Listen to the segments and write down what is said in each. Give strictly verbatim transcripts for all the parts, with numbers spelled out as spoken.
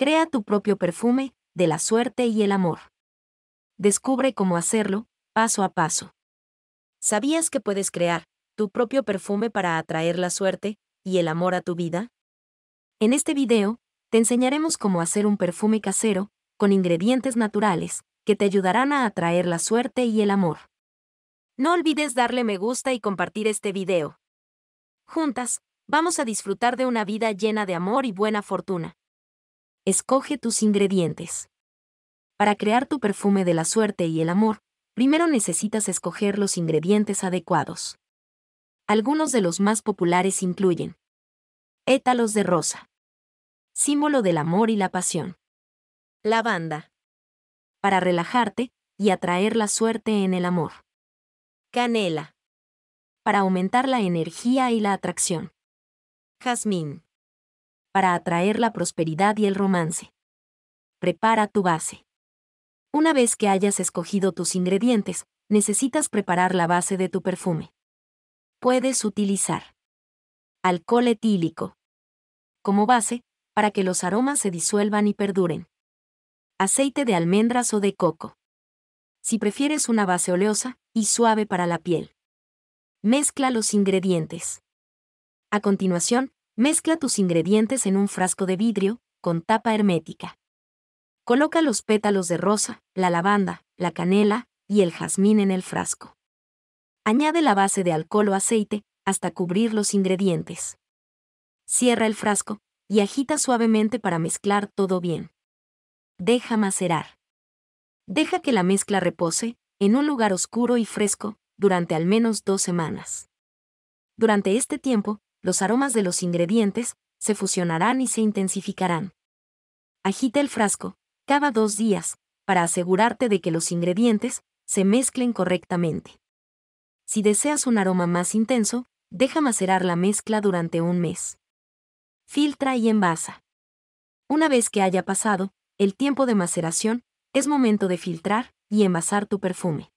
Crea tu propio perfume de la suerte y el amor. Descubre cómo hacerlo, paso a paso. ¿Sabías que puedes crear tu propio perfume para atraer la suerte y el amor a tu vida? En este video, te enseñaremos cómo hacer un perfume casero, con ingredientes naturales, que te ayudarán a atraer la suerte y el amor. No olvides darle me gusta y compartir este video. Juntas, vamos a disfrutar de una vida llena de amor y buena fortuna. Escoge tus ingredientes. Para crear tu perfume de la suerte y el amor, primero necesitas escoger los ingredientes adecuados. Algunos de los más populares incluyen pétalos de rosa, símbolo del amor y la pasión. Lavanda, para relajarte y atraer la suerte en el amor. Canela, para aumentar la energía y la atracción. Jazmín, para atraer la prosperidad y el romance. Prepara tu base. Una vez que hayas escogido tus ingredientes, necesitas preparar la base de tu perfume. Puedes utilizar alcohol etílico como base para que los aromas se disuelvan y perduren. Aceite de almendras o de coco, si prefieres una base oleosa y suave para la piel. Mezcla los ingredientes. A continuación, mezcla tus ingredientes en un frasco de vidrio, con tapa hermética. Coloca los pétalos de rosa, la lavanda, la canela y el jazmín en el frasco. Añade la base de alcohol o aceite hasta cubrir los ingredientes. Cierra el frasco y agita suavemente para mezclar todo bien. Deja macerar. Deja que la mezcla repose en un lugar oscuro y fresco durante al menos dos semanas. Durante este tiempo, los aromas de los ingredientes se fusionarán y se intensificarán. Agita el frasco cada dos días para asegurarte de que los ingredientes se mezclen correctamente. Si deseas un aroma más intenso, deja macerar la mezcla durante un mes. Filtra y envasa. Una vez que haya pasado el tiempo de maceración, es momento de filtrar y envasar tu perfume.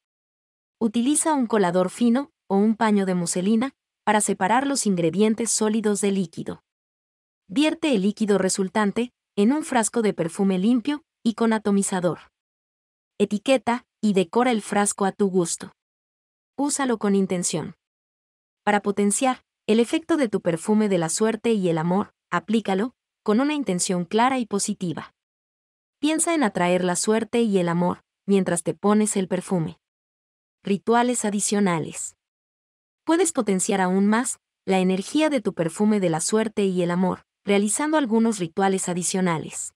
Utiliza un colador fino o un paño de muselina para separar los ingredientes sólidos del líquido. Vierte el líquido resultante en un frasco de perfume limpio y con atomizador. Etiqueta y decora el frasco a tu gusto. Úsalo con intención. Para potenciar el efecto de tu perfume de la suerte y el amor, aplícalo con una intención clara y positiva. Piensa en atraer la suerte y el amor mientras te pones el perfume. Rituales adicionales. Puedes potenciar aún más la energía de tu perfume de la suerte y el amor, realizando algunos rituales adicionales.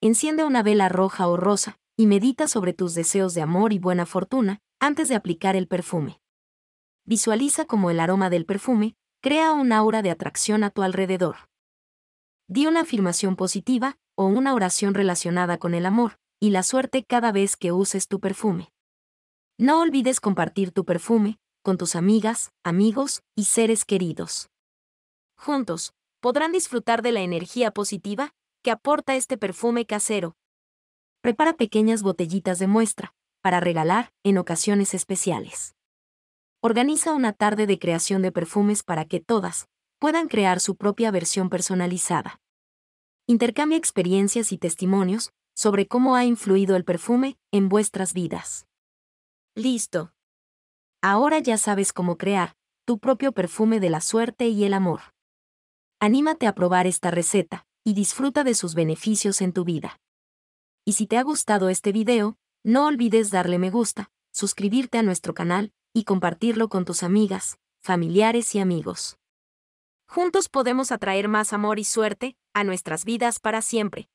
Enciende una vela roja o rosa y medita sobre tus deseos de amor y buena fortuna antes de aplicar el perfume. Visualiza cómo el aroma del perfume crea un aura de atracción a tu alrededor. Di una afirmación positiva o una oración relacionada con el amor y la suerte cada vez que uses tu perfume. No olvides compartir tu perfume con tus amigas, amigos y seres queridos. Juntos, podrán disfrutar de la energía positiva que aporta este perfume casero. Prepara pequeñas botellitas de muestra para regalar en ocasiones especiales. Organiza una tarde de creación de perfumes para que todas puedan crear su propia versión personalizada. Intercambia experiencias y testimonios sobre cómo ha influido el perfume en vuestras vidas. Listo. Ahora ya sabes cómo crear tu propio perfume de la suerte y el amor. Anímate a probar esta receta y disfruta de sus beneficios en tu vida. Y si te ha gustado este video, no olvides darle me gusta, suscribirte a nuestro canal y compartirlo con tus amigas, familiares y amigos. Juntos podemos atraer más amor y suerte a nuestras vidas para siempre.